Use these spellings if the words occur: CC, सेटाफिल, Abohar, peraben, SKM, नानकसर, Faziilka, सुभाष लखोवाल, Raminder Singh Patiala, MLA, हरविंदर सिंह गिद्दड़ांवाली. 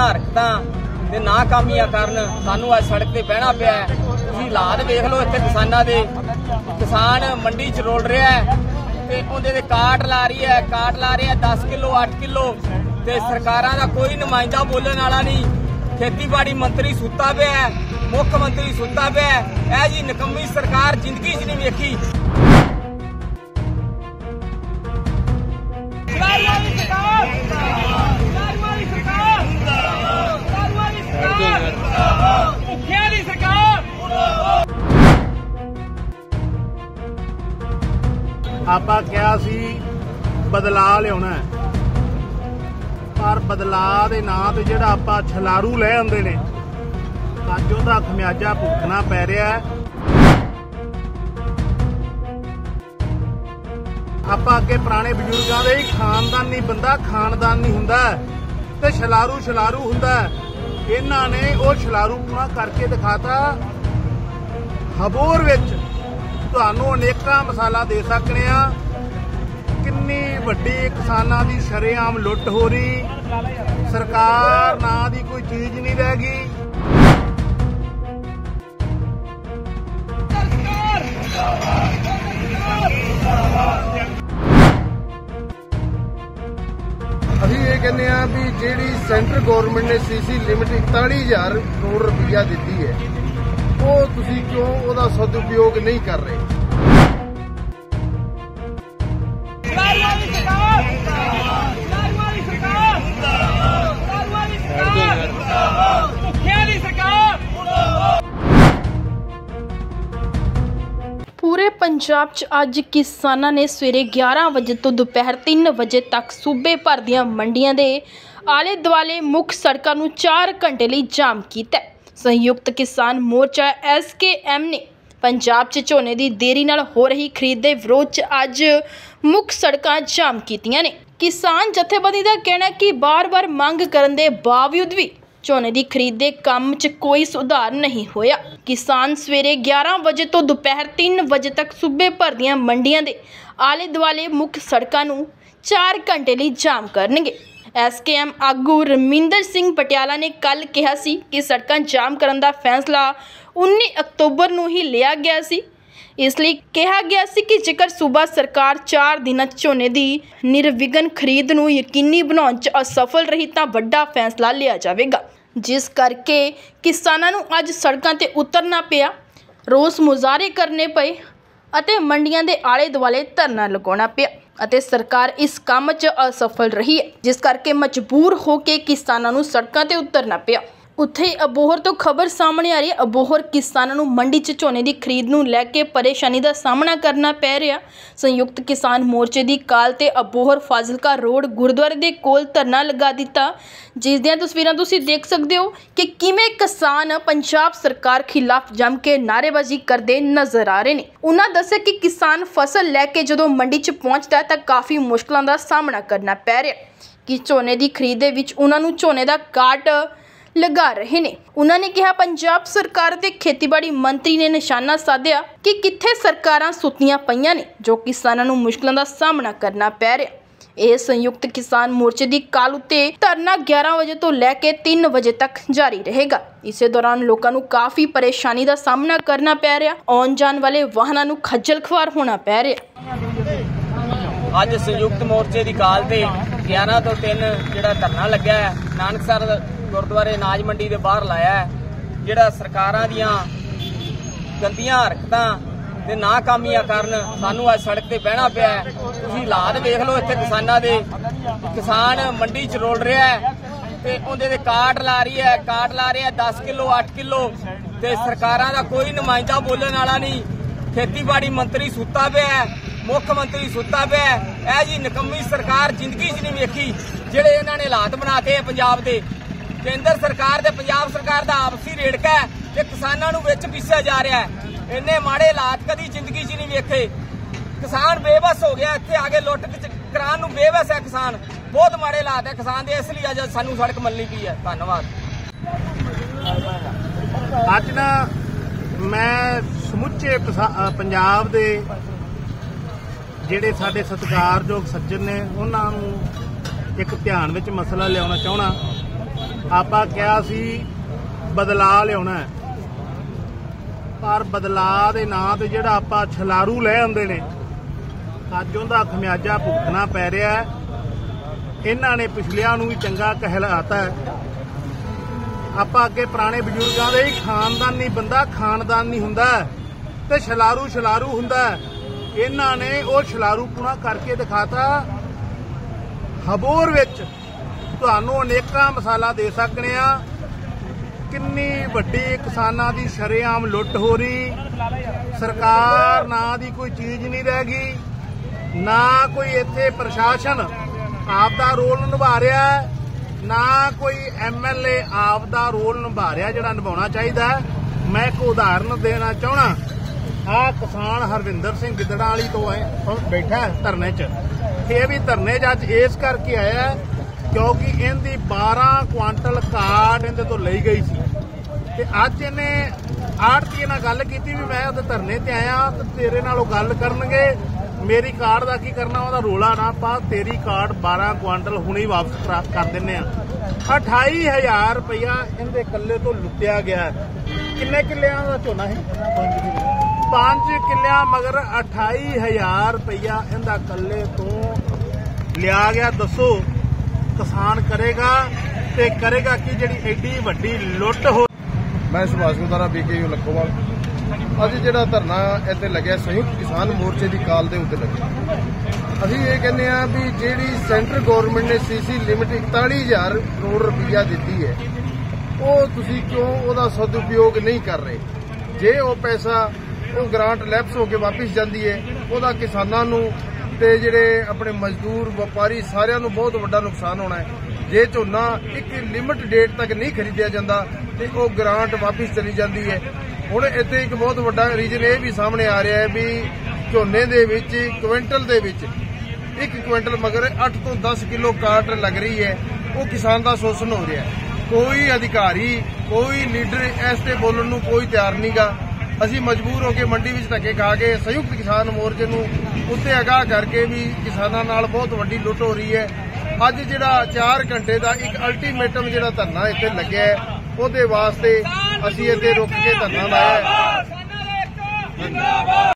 हरकतों के नाकामिया कारण सानू अज सड़क पर बहना पिया है। तुसीं हालात वेख लो, इत्थे किसानां दे किसान मंडी च रोल रहा है ते उहदे काट ला रही है, काट ला रहे 10 किलो 8 किलो ते सरकारां दा कोई नुमाइंदा बोलण वाला नहीं। खेतीबाड़ी मंत्री सुता पे है, मुख्यमंत्री सुता पे है, ऐ जी निकम्मी सरकार जिंदगी च नहीं वेखी। आपां कहा सी बदलाव लियाउणा है, पर बदलाव के नां ते जिहड़ा आपां छलारू लै आंदे ने अज उहदा खमियाजा भुगतना पै रहा है। आपां अगे पुराने बजुर्गां दे खानदानी बंदा खानदानी हुंदा ते छलारू छलारू हुंदा, इन्हां ने वो छलारू पूरा करके दिखाता। हबोर विच तुहानूं अनेकां मिसालां दे सकने आ, किन्नी वड्डी किसानां दी शरेआम लुट हो रही, सरकार नां दी कोई चीज नहीं रह गई। अभी ये कहने आ भी जिहड़ी सेंटर गौरमेंट ने सीसी लिमिट 41,000 करोड़ रुपया दी है, वो तुसीं क्यों ओहदा सदुपयोग नहीं कर रहे? पूरे पंजाब च अज किसानां ने सवेरे 11 बजे तो दोपहर 3 बजे तक सूबे भर दियां मंडियां दे आले दुआले मुख्य सड़कां नूं 4 घंटे लई जाम कीता। संयुक्त किसान मोर्चा SKM ने पंजाब च झोने दी देरी नाल हो रही खरीद दे विरोध च अज मुख्य सड़कां जाम कीतियां ने। किसान जथेबंदी दा कहना है कि बार-बार मंग करन दे बावजूद भी झोने की खरीद के काम च कोई सुधार नहीं होया। किसान सवेरे 11 बजे तो दोपहर 3 बजे तक सूबे भर दियां मंडियां दे आले दुआले मुख्य सड़कां नूं 4 घंटे लई जाम करनगे। SKM आगू रमिंदर सिंह पटियाला ने कल कहा सी कि सड़कां जाम करन दा फैसला 19 अक्तूबर नूं ही लिया गया सी, इसलिए कहा गया सी कि जेकर सूबा सरकार 4 दिनां झोने की निर्विघन खरीद नूं यकीनी बनाउण च असफल रही तां वड्डा फैसला लिया जावेगा, जिस करके किसानां नूं अज सड़कां ते उतरना पिया, रोस मुजाहरे करने पए अते मंडियां दे आले दुआले धरना लगाउणा पिया अते सरकार इस काम च असफल रही है, जिस करके मजबूर हो के किसानां नूं सड़कां ते उतरना पिया। उत्थे ही अबोहर तो खबर सामने आ रही है, अबोहर किसानों नूं मंडी च झोने की खरीद नूं लैके परेशानी का सामना करना पै रहा। संयुक्त किसान मोर्चे की काल ते अबोहर फाजिलका रोड गुरुद्वारे के कोल धरना लगा दिता, जिस दियां तस्वीरां तुसीं देख सकते हो कि किवें किसान पंजाब सरकार खिलाफ जम के नारेबाजी करते नजर आ रहे हैं। उन्होंने दस्सिया कि किसान फसल लैके जदों मंडी च पहुंचता है तो काफ़ी मुश्किलों का सामना करना पै रहा कि झोने की खरीद उन्होंने झोने का काट लगा रहे ने। उन्होंने कहा पंजाब सरकार के खेतीबाड़ी मंत्री ने निशाना साधिया कि कित्थे सरकारां सुत्तियां पईयां ने जो किसानां नूं मुश्किलों का सामना करना पै रहा। यह संयुक्त किसान मोर्चे की काल उत्ते धरना 11 बजे तो लैके 3 बजे तक जारी रहेगा। इस दौरान लोगों को काफ़ी परेशानी का सामना करना पै रहा, आउण जाण वाले वाहनों को खज्जल खुआर होना पै रहा। अज संयुक्त मोर्चे की काल ते 11 तो 3 जिहड़ा धरना लग्या है नानकसर गुरुद्वारे अनाज मंडी के बाहर लाया है, जिहड़ा सरकारां दीयां गंदियां हरकतां ते नाकामियां कारण सानू अज सड़क पर बहना पिया है। तुसीं हालात वेख लो, इत्थे किसानां दे किसान मंडी च रोल रहा है ते उहदे ते काट ला रही है, काट ला रहे 10 किलो 8 किलो ते सरकारां दा कोई नुमाइंदा बोलण वाला नहीं। खेतीबाड़ी मंत्री सुत्ता पिया है, मुख्यमंत्री सुता पे है, ऐ जी निकम्मी सरकार जिंदगी च नहीं वेखी। जिहड़े इन्हां ने हालात बनाते हैं पंजाब दे, केंद्र सरकार ते पंजाब सरकार दा आपसी रेड़का है ते किसानां नूं विच पीसिया जा रहा है। इन्ने माड़े हालात कदी जिंदगी च नहीं वेखे। किसान बेबस हो गया, इत्थे आके लुट कराउण नूं बेबस है किसान, बहुत माड़े हालात है किसान दे, इसलिए अज सानू सड़क मल्ली पई है। धन्नवाद। अज ना मैं समुचे पंजाब दे जिहड़े साडे सत्कारयोग सज्जन ने उन्हां नूं इक ध्यान विच मसला लियाउणा चाहणा आपा कहा सी बदलाव लियाना पर बदलाव के नां ते जिहड़ा आपा छलारू लै आंदे ने अज उहदा खमियाजा भुगतना पै रहा है। इन्हां ने पिछलियां नूं भी चंगा कहलाता है। आपा अगे पुराने बजुर्गों के खानदानी बंदा खानदानी हुंदा ते छलारू छलारू हुंदा। इन्हां ने वो छलारूपुना करके दिखाता। हबोर विच तुहानू अनेकां मसाला दे सकने आ किन्नी वड्डी किसानां दी शरेआम लुट हो रही। सरकार नां दी कोई चीज नहीं रह गई, ना कोई इत्थे प्रशासन आपदा रोल निभा रहा, ना कोई MLA आपदा रोल निभा रहा जिहड़ा निभाउणा चाहीदा। मैं इक उदाहरण देना चाहना, आ किसान हरविंदर सिंह गिद्दड़ांवाली तो बैठा धरने च, यह भी धरने च अज इस करके आया क्योंकि इनकी 12 क्वांटल कार्ड इन्हें तो ली गई सी। अज इन्हें आड़ती गल की भी मैं उसे धरने ते आया तो तेरे नाल गल करनगे, मेरी कार्ड का की करना, वह रोला ना पा, तेरी कार्ड 12 क्वांटल हुणे वापस कर देने। 28,000 रुपया इनके कल्ले तो लुटिया गया। किन्ने किलिया का झोना है? 5 किलिया मगर 28,000 रुपया इनका कल्ले तो लिया गया। दसो किसान करेगा ते करेगा कि जी एड्डी वड्डी लुट हो। मैं सुभाष लखोवाल अज जो धरना इतने लगे संयुक्त किसान मोर्चे की काल के उत्ते लगे। अभी ये कहने भी जी सेंटर गौरमेंट ने CC लिमिट 41,000 करोड़ रुपया दी है, वो तुसी क्यों उसका सदुपयोग नहीं कर रहे? जे वो पैसा वो ग्रांट लैप्स होकर वापिस जाती है, वह किसानों ते जिहड़े अपने मजदूर व्यापारी सारियां नूं बहुत वड्डा नुकसान होना है। जे झोना एक लिमिट डेट तक नहीं खरीदिया जाता तो वह ग्रांट वापिस चली जाती है। हुण इत्थे एक बहुत वड्डा रीजन ये भी सामने आ रहा है भी झोने दे विच क्विंटल दे विच 1 क्विंटल मगर 8 तो 10 किलो काट लग रही है। वो किसान का शोषण हो रहा है। कोई अधिकारी कोई लीडर इस ते बोलण नूं कोई तैयार नहीं गा। असीं मजबूर होकर मंडी में धक्के खा के संयुक्त किसान मोर्चे नूं उत्ते आगाह करके भी किसानां नाल बहुत वड्डी लुट हो रही है। अज जिहड़ा 4 घंटे का एक अल्टीमेटम जिहड़ा धरना इत्थे लग्या है, उसदे वास्ते असीं इत्थे रुक के धरना लाया है।